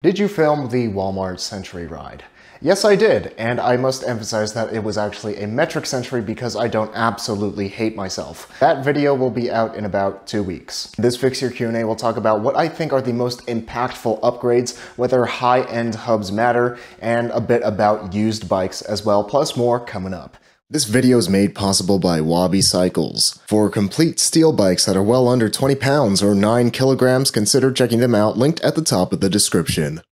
Did you film the Walmart Century ride? Yes, I did, and I must emphasize that it was actually a metric century because I don't absolutely hate myself. That video will be out in about 2 weeks. This Fix Your Q&A will talk about what I think are the most impactful upgrades, whether high-end hubs matter, and a bit about used bikes as well, plus more coming up. This video is made possible by Wabi Cycles. For complete steel bikes that are well under 20 pounds or 9 kilograms, consider checking them out, linked at the top of the description.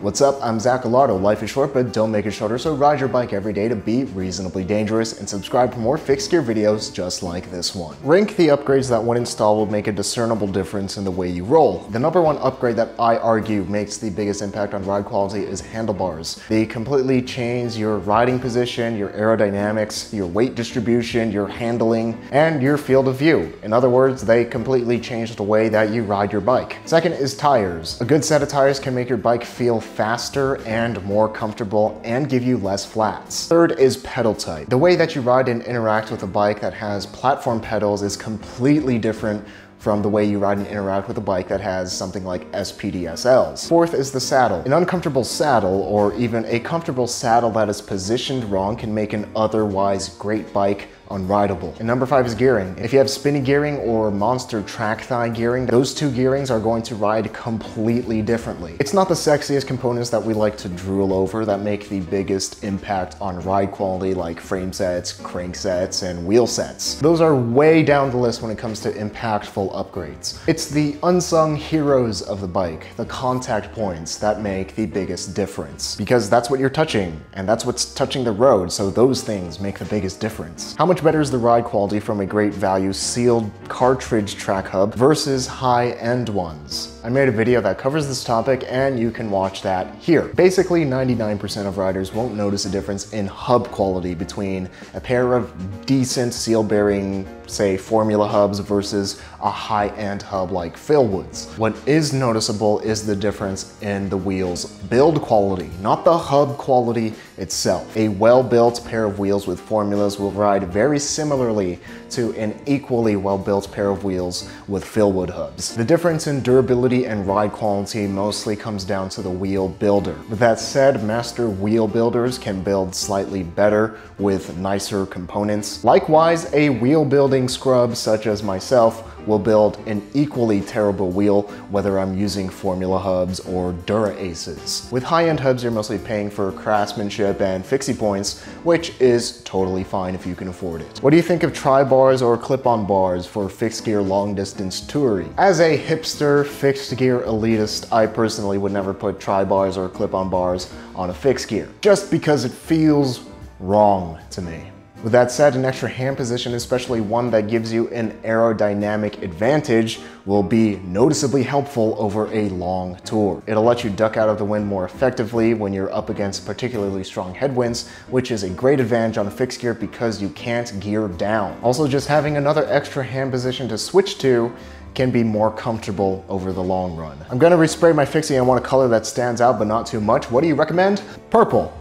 What's up? I'm Zach Gallardo. Life is short, but don't make it shorter, so ride your bike every day to be reasonably dangerous, and subscribe for more fixed gear videos just like this one. Rank the upgrades that one install will make a discernible difference in the way you roll. The #1 upgrade that I argue makes the biggest impact on ride quality is handlebars. They completely change your riding position, your aerodynamics, your weight distribution, your handling, and your field of view. In other words, they completely change the way that you ride your bike. Second is tires. A good set of tires can make your bike feel faster and more comfortable and give you less flats. Third is pedal type. The way that you ride and interact with a bike that has platform pedals is completely different from the way you ride and interact with a bike that has something like SPD SLs. Fourth is the saddle. An uncomfortable saddle, or even a comfortable saddle that is positioned wrong, can make an otherwise great bike unrideable. And #5 is gearing. If you have spinny gearing or monster track thigh gearing, those two gearings are going to ride completely differently. It's not the sexiest components that we like to drool over that make the biggest impact on ride quality, like frame sets, crank sets, and wheel sets. Those are way down the list when it comes to impactful upgrades. It's the unsung heroes of the bike, the contact points, that make the biggest difference, because that's what you're touching, and that's what's touching the road, so those things make the biggest difference. How much better is the ride quality from a great value sealed cartridge track hub versus high-end ones? I made a video that covers this topic, and you can watch that here. Basically, 99% of riders won't notice a difference in hub quality between a pair of decent seal bearing, say, formula hubs versus a high-end hub like Phil Wood's. What is noticeable is the difference in the wheels build quality, not the hub quality itself. A well-built pair of wheels with formulas will ride very similarly to an equally well-built pair of wheels with Phil Wood hubs. The difference in durability and ride quality mostly comes down to the wheel builder. With that said, master wheel builders can build slightly better with nicer components. Likewise, a wheel building scrub such as myself will build an equally terrible wheel whether I'm using formula hubs or Dura Aces. With high-end hubs, you're mostly paying for craftsmanship and fixie points, which is totally fine if you can afford it. What do you think of tri-bars or clip-on bars for fixed gear long-distance touring? As a hipster, fixed gear elitist, I personally would never put tri-bars or clip-on bars on a fixed gear, just because it feels wrong to me. With that said, an extra hand position, especially one that gives you an aerodynamic advantage, will be noticeably helpful over a long tour. It'll let you duck out of the wind more effectively when you're up against particularly strong headwinds, which is a great advantage on a fixed gear because you can't gear down. Also, just having another extra hand position to switch to can be more comfortable over the long run. I'm gonna respray my fixie. I want a color that stands out but not too much. What do you recommend? Purple.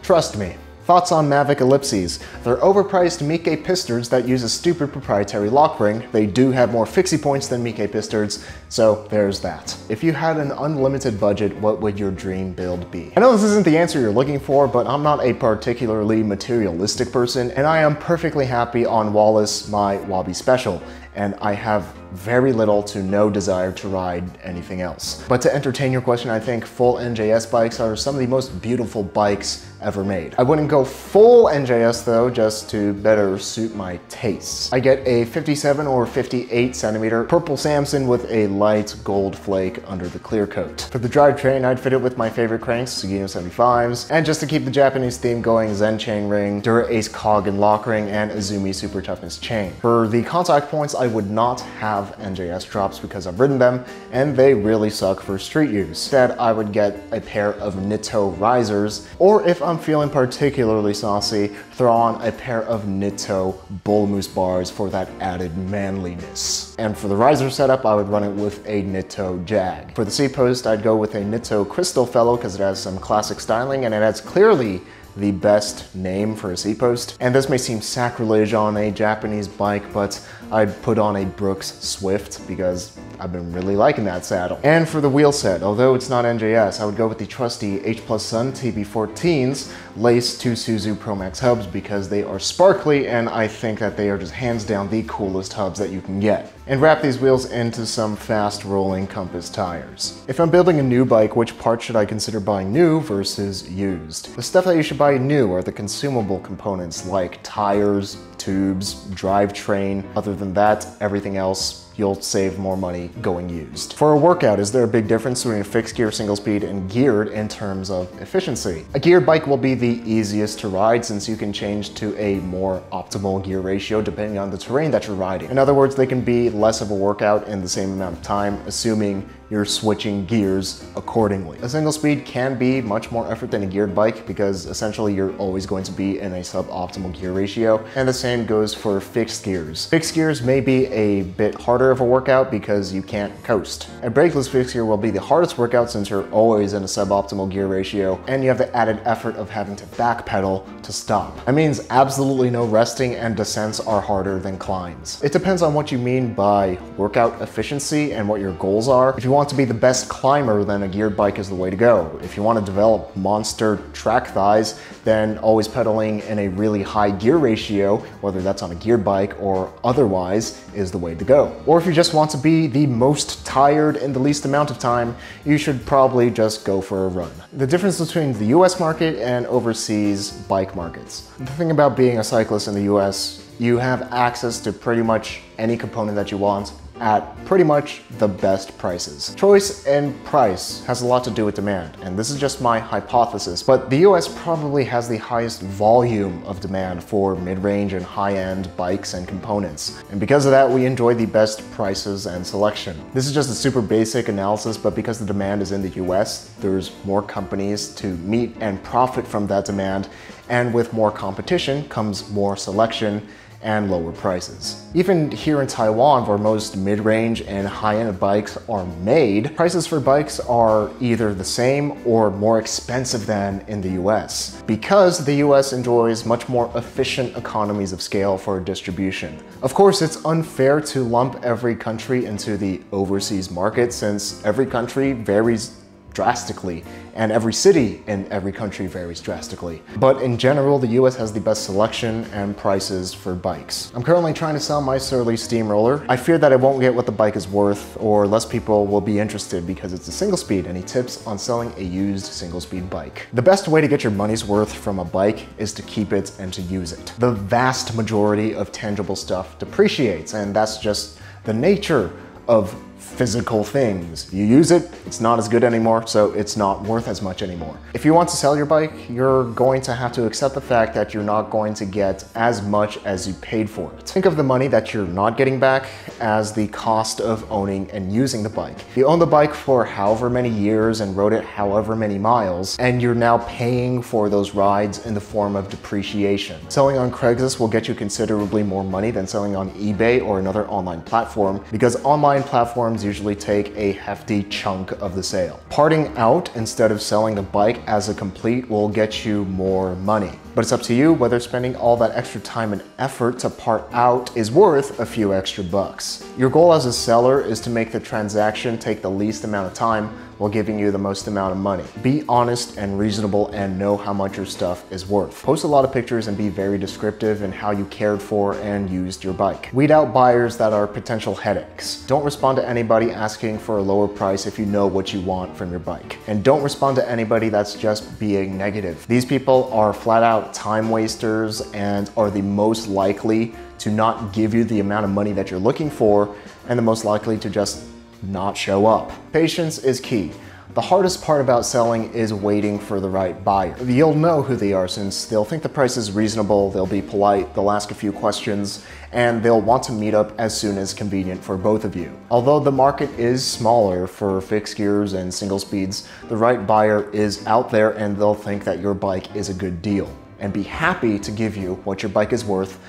Trust me. Thoughts on Mavic Ellipses? They're overpriced Miche pistards that use a stupid proprietary lock ring. They do have more fixie points than Miche pistards, so there's that. If you had an unlimited budget, what would your dream build be? I know this isn't the answer you're looking for, but I'm not a particularly materialistic person, and I am perfectly happy on Wallace, my Wabi Special, and I have very little to no desire to ride anything else. But to entertain your question, I think full NJS bikes are some of the most beautiful bikes ever made. I wouldn't go full NJS though, just to better suit my tastes. I get a 57 or 58 centimeter purple Samson with a light gold flake under the clear coat. For the drivetrain, I'd fit it with my favorite cranks, Sugino 75s, and just to keep the Japanese theme going, Zen Chain Ring, Dura Ace Cog and Lock Ring, and Izumi Super Toughness Chain. For the contact points, I would not have NJS drops because I've ridden them and they really suck for street use. Instead, I would get a pair of Nitto Risers, or if I'm feeling particularly saucy, throw on a pair of Nitto Bull Moose bars for that added manliness. And for the riser setup, I would run it with a Nitto Jag. For the seat post, I'd go with a Nitto Crystal Fellow because it has some classic styling and it has clearly the best name for a seat post. And this may seem sacrilege on a Japanese bike, but I put on a Brooks Swift because I've been really liking that saddle. And for the wheel set, although it's not NJS, I would go with the trusty H Plus Sun TB14s laced to Suzu Promax hubs because they are sparkly and I think that they are just hands down the coolest hubs that you can get. And wrap these wheels into some fast rolling compass tires. If I'm building a new bike, which parts should I consider buying new versus used? The stuff that you should buy new are the consumable components like tires, tubes, drivetrain. Other than that, everything else you'll save more money going used. For a workout, is there a big difference between a fixed gear single speed and geared in terms of efficiency? A geared bike will be the easiest to ride since you can change to a more optimal gear ratio depending on the terrain that you're riding. In other words, they can be less of a workout in the same amount of time, assuming you're switching gears accordingly. A single speed can be much more effort than a geared bike because essentially you're always going to be in a suboptimal gear ratio, and the same goes for fixed gears. Fixed gears may be a bit harder of a workout because you can't coast. A brakeless fixed gear will be the hardest workout since you're always in a suboptimal gear ratio and you have the added effort of having to backpedal to stop. That means absolutely no resting, and descents are harder than climbs. It depends on what you mean by workout efficiency and what your goals are. If you want to be the best climber, then a geared bike is the way to go. If you want to develop monster track thighs, then always pedaling in a really high gear ratio, whether that's on a geared bike or otherwise, is the way to go. Or if you just want to be the most tired in the least amount of time, you should probably just go for a run. The difference between the US market and overseas bike markets. The thing about being a cyclist in the US, you have access to pretty much any component that you want at pretty much the best prices. Choice and price has a lot to do with demand, and this is just my hypothesis, but the US probably has the highest volume of demand for mid-range and high-end bikes and components, and because of that, we enjoy the best prices and selection. This is just a super basic analysis, but because the demand is in the US, there's more companies to meet and profit from that demand, and with more competition comes more selection and lower prices. Even here in Taiwan, where most mid-range and high-end bikes are made, prices for bikes are either the same or more expensive than in the US, because the US enjoys much more efficient economies of scale for distribution. Of course, it's unfair to lump every country into the overseas market since every country varies drastically, and every city in every country varies drastically. But in general, the US has the best selection and prices for bikes. I'm currently trying to sell my Surly Steamroller. I fear that I won't get what the bike is worth, or less people will be interested because it's a single speed. Any tips on selling a used single speed bike? The best way to get your money's worth from a bike is to keep it and to use it. The vast majority of tangible stuff depreciates, and that's just the nature of physical things. You use it, it's not as good anymore, so it's not worth as much anymore. If you want to sell your bike, you're going to have to accept the fact that you're not going to get as much as you paid for it. Think of the money that you're not getting back as the cost of owning and using the bike. You own the bike for however many years and rode it however many miles, and you're now paying for those rides in the form of depreciation. Selling on Craigslist will get you considerably more money than selling on eBay or another online platform, because online platforms usually take a hefty chunk of the sale. Parting out instead of selling the bike as a complete will get you more money, but it's up to you whether spending all that extra time and effort to part out is worth a few extra bucks. Your goal as a seller is to make the transaction take the least amount of time while giving you the most amount of money. Be honest and reasonable and know how much your stuff is worth. Post a lot of pictures and be very descriptive in how you cared for and used your bike. Weed out buyers that are potential headaches. Don't respond to anybody asking for a lower price if you know what you want from your bike. And don't respond to anybody that's just being negative. These people are flat out time wasters and are the most likely to not give you the amount of money that you're looking for and the most likely to just not show up. Patience is key. The hardest part about selling is waiting for the right buyer. You'll know who they are since they'll think the price is reasonable, they'll be polite, they'll ask a few questions, and they'll want to meet up as soon as convenient for both of you. Although the market is smaller for fixed gears and single speeds, the right buyer is out there and they'll think that your bike is a good deal and be happy to give you what your bike is worth,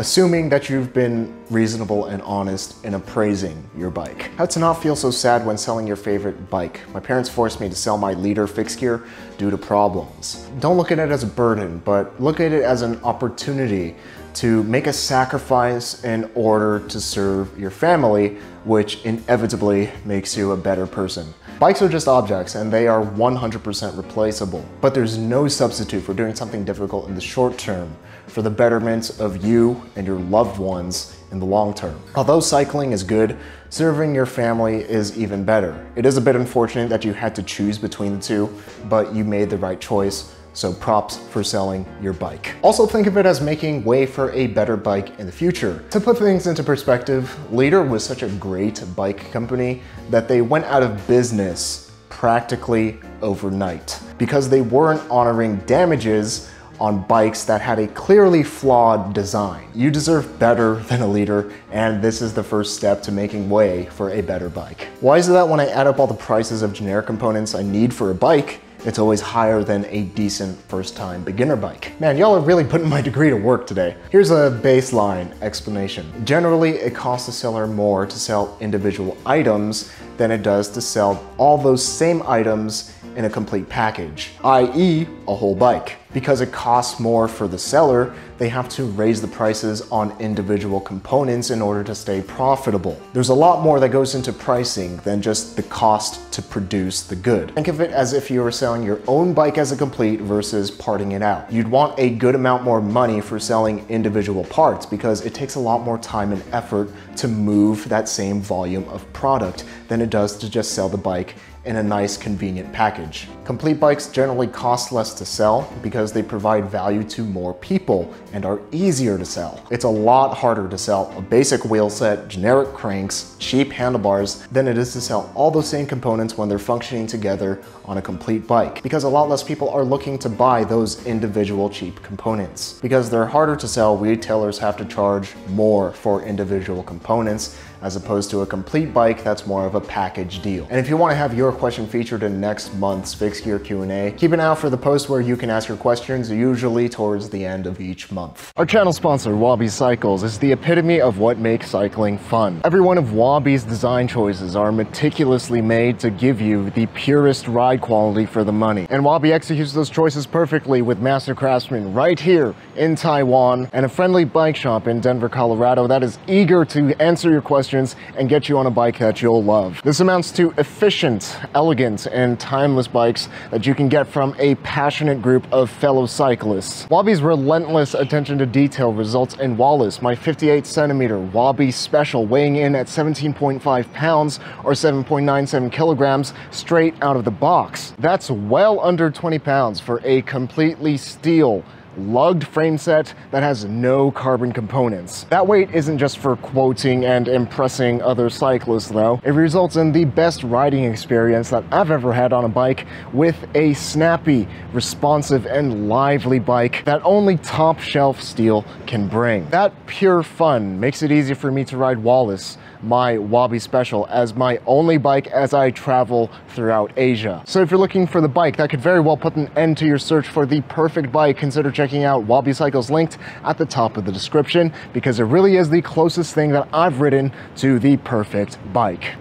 assuming that you've been reasonable and honest in appraising your bike. How to not feel so sad when selling your favorite bike. My parents forced me to sell my Leader fixed gear due to problems. Don't look at it as a burden, but look at it as an opportunity to make a sacrifice in order to serve your family, which inevitably makes you a better person. Bikes are just objects and they are 100% replaceable, but there's no substitute for doing something difficult in the short term for the betterment of you and your loved ones in the long term. Although cycling is good, serving your family is even better. It is a bit unfortunate that you had to choose between the two, but you made the right choice. So props for selling your bike. Also think of it as making way for a better bike in the future. To put things into perspective, Leader was such a great bike company that they went out of business practically overnight because they weren't honoring damages on bikes that had a clearly flawed design. You deserve better than a Leader, and this is the first step to making way for a better bike. Why is it that when I add up all the prices of generic components I need for a bike, it's always higher than a decent first-time beginner bike? Man, y'all are really putting my degree to work today. Here's a baseline explanation. Generally, it costs the seller more to sell individual items than it does to sell all those same items in a complete package, i.e. a whole bike. Because it costs more for the seller, they have to raise the prices on individual components in order to stay profitable. There's a lot more that goes into pricing than just the cost to produce the good. Think of it as if you were selling your own bike as a complete versus parting it out. You'd want a good amount more money for selling individual parts because it takes a lot more time and effort to move that same volume of product than it does to just sell the bike in a nice, convenient package. Complete bikes generally cost less to sell because they provide value to more people and are easier to sell. It's a lot harder to sell a basic wheel set, generic cranks, cheap handlebars than it is to sell all those same components when they're functioning together on a complete bike, because a lot less people are looking to buy those individual cheap components. Because they're harder to sell, retailers have to charge more for individual components as opposed to a complete bike that's more of a package deal. And if you want to have your question featured in next month's Fixed Gear Q&A, keep an eye out for the post where you can ask your questions, usually towards the end of each month. Our channel sponsor, Wabi Cycles, is the epitome of what makes cycling fun. Every one of Wabi's design choices are meticulously made to give you the purest ride quality for the money. And Wabi executes those choices perfectly with master craftsmen right here in Taiwan and a friendly bike shop in Denver, Colorado that is eager to answer your questions and get you on a bike that you'll love. This amounts to efficient, elegant, and timeless bikes that you can get from a passionate group of fellow cyclists. Wabi's relentless attention to detail results in Wallace, my 58-centimeter Wabi Special, weighing in at 17.5 pounds or 7.97 kilograms straight out of the box. That's well under 20 pounds for a completely steel lugged frame set that has no carbon components. That weight isn't just for quoting and impressing other cyclists though. It results in the best riding experience that I've ever had on a bike, with a snappy, responsive, and lively bike that only top shelf steel can bring. That pure fun makes it easy for me to ride Wallace, my Wabi Special, as my only bike as I travel throughout Asia. So if you're looking for the bike that could very well put an end to your search for the perfect bike, consider checking out Wabi Cycles, linked at the top of the description, because it really is the closest thing that I've ridden to the perfect bike.